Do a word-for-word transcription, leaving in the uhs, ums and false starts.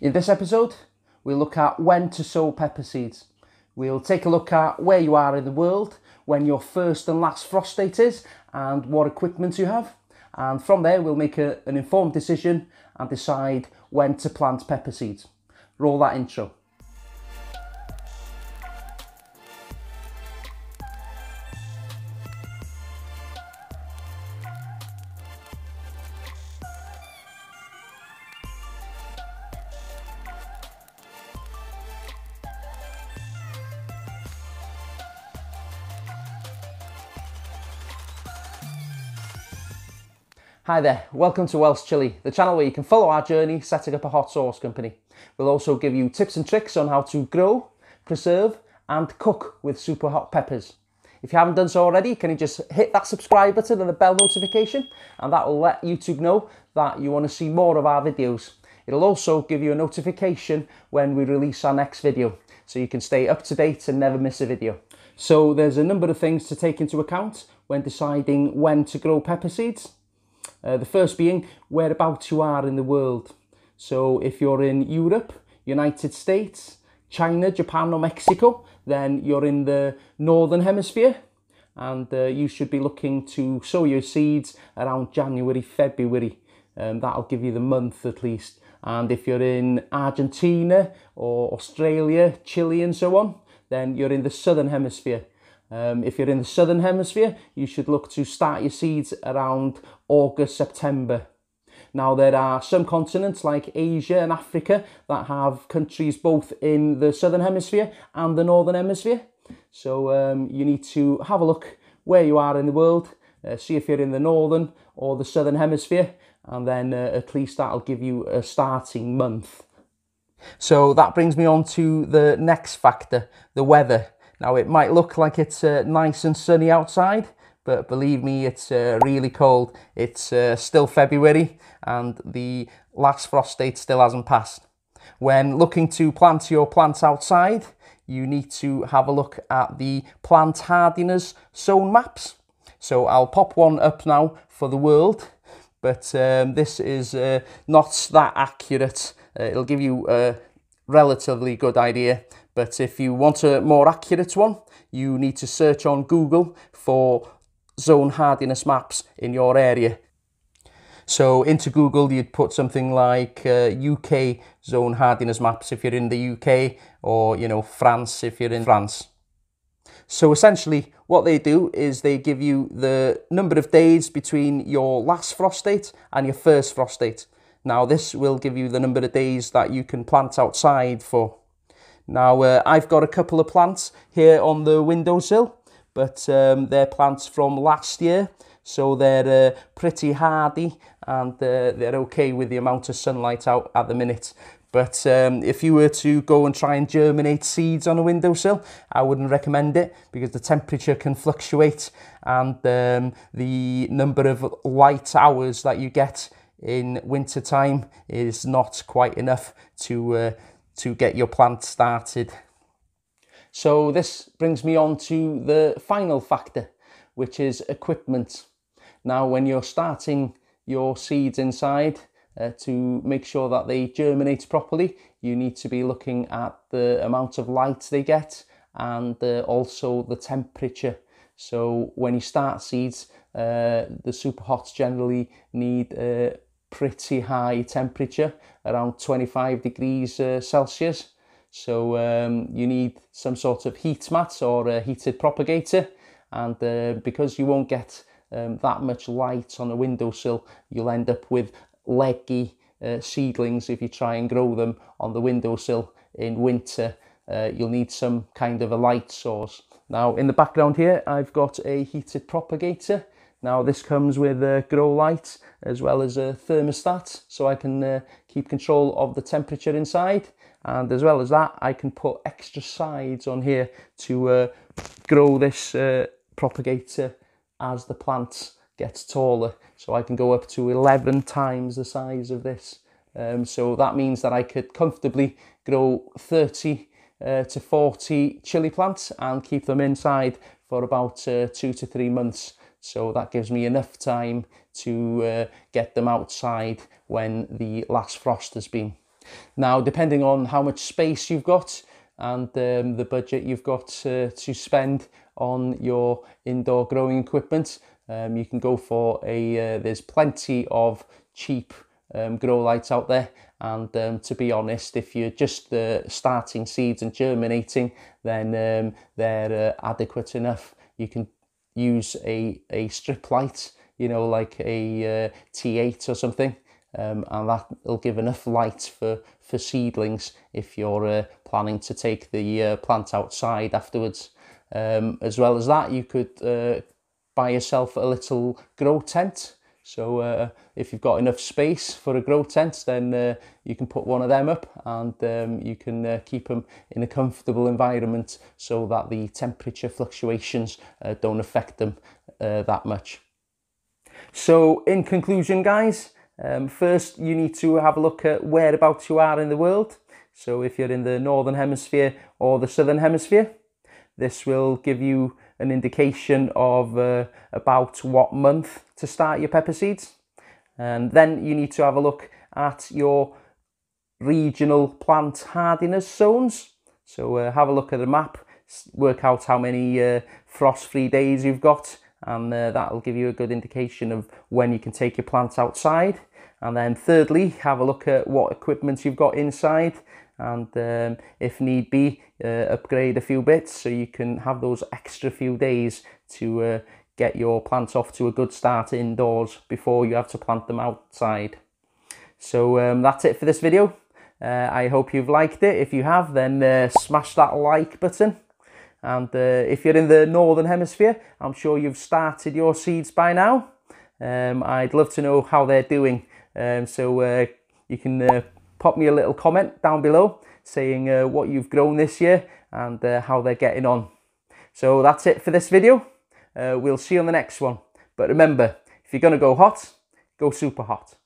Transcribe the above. In this episode, we'll look at when to sow pepper seeds. We'll take a look at where you are in the world, when your first and last frost date is, and what equipment you have. And from there, we'll make a, an informed decision and decide when to plant pepper seeds. Roll that intro. Hi there, welcome to Welsh Chilli, the channel where you can follow our journey setting up a hot sauce company. We'll also give you tips and tricks on how to grow, preserve and cook with super hot peppers. If you haven't done so already, can you just hit that subscribe button and the bell notification, and that will let YouTube know that you want to see more of our videos. It'll also give you a notification when we release our next video, so you can stay up to date and never miss a video. So there's a number of things to take into account when deciding when to grow pepper seeds. Uh, the first being whereabouts you are in the world. So if you're in Europe, United States, China, Japan or Mexico, then you're in the Northern Hemisphere, and uh, you should be looking to sow your seeds around January, February. Um, that'll give you the month at least. And if you're in Argentina or Australia, Chile and so on, then you're in the Southern Hemisphere. Um, if you're in the Southern Hemisphere, you should look to start your seeds around August, September. Now, there are some continents like Asia and Africa that have countries both in the Southern Hemisphere and the Northern Hemisphere. So um, you need to have a look where you are in the world, uh, see if you're in the Northern or the Southern Hemisphere, and then uh, at least that'll give you a starting month. So that brings me on to the next factor, the weather. Now, it might look like it's uh, nice and sunny outside, but believe me, it's uh, really cold. It's uh, still February and the last frost date still hasn't passed. When looking to plant your plants outside, you need to have a look at the plant hardiness zone maps. So I'll pop one up now for the world, but um, this is uh, not that accurate. Uh, it'll give you a relatively good idea. But if you want a more accurate one, you need to search on Google for zone hardiness maps in your area. So into Google, you'd put something like uh, U K zone hardiness maps if you're in the U K, or, you know, France if you're in France. So essentially what they do is they give you the number of days between your last frost date and your first frost date. Now, this will give you the number of days that you can plant outside for. Now, uh, I've got a couple of plants here on the windowsill, but um, they're plants from last year, so they're uh, pretty hardy and uh, they're okay with the amount of sunlight out at the minute. But um, if you were to go and try and germinate seeds on a windowsill, I wouldn't recommend it, because the temperature can fluctuate and um, the number of light hours that you get in winter time is not quite enough to uh, to get your plant started. So this brings me on to the final factor, which is equipment. Now, when you're starting your seeds inside, uh, to make sure that they germinate properly, you need to be looking at the amount of light they get and uh, also the temperature. So when you start seeds, uh, the super hots generally need uh, pretty high temperature, around twenty-five degrees uh, Celsius. So um, you need some sort of heat mat or a heated propagator, and uh, because you won't get um, that much light on a windowsill, you'll end up with leggy uh, seedlings if you try and grow them on the windowsill in winter. Uh, you'll need some kind of a light source. Now, in the background here, I've got a heated propagator. Now, this comes with a grow light as well as a thermostat, so I can uh, keep control of the temperature inside, and as well as that, I can put extra sides on here to uh, grow this uh, propagator as the plant gets taller, so I can go up to eleven times the size of this. Um, so that means that I could comfortably grow thirty uh, to forty chilli plants and keep them inside for about uh, two to three months. So that gives me enough time to uh, get them outside when the last frost has been. Now, depending on how much space you've got and um, the budget you've got uh, to spend on your indoor growing equipment, um, you can go for a, uh, there's plenty of cheap um, grow lights out there. And um, to be honest, if you're just uh, starting seeds and germinating, then um, they're uh, adequate enough. You can use a, a strip light, you know, like a uh, T eight or something, um, and that will give enough light for, for seedlings if you're uh, planning to take the uh, plant outside afterwards. Um, as well as that, you could uh, buy yourself a little grow tent. So uh, if you've got enough space for a grow tent, then uh, you can put one of them up, and um, you can uh, keep them in a comfortable environment so that the temperature fluctuations uh, don't affect them uh, that much. So in conclusion, guys, um, first you need to have a look at whereabouts you are in the world. So if you're in the Northern Hemisphere or the Southern Hemisphere, this will give you an indication of uh, about what month to start your pepper seeds. And then you need to have a look at your regional plant hardiness zones. So uh, have a look at the map, work out how many uh, frost-free days you've got, and uh, that'll give you a good indication of when you can take your plants outside. And then thirdly, have a look at what equipment you've got inside, and um, if need be, uh, upgrade a few bits so you can have those extra few days to uh, get your plants off to a good start indoors before you have to plant them outside. So um, that's it for this video. Uh, I hope you've liked it. If you have, then uh, smash that like button. And uh, if you're in the Northern Hemisphere, I'm sure you've started your seeds by now. Um, I'd love to know how they're doing. Um, so uh, you can uh, pop me a little comment down below saying uh, what you've grown this year and uh, how they're getting on. So that's it for this video. Uh, we'll see you on the next one. But remember, if you're going to go hot, go super hot.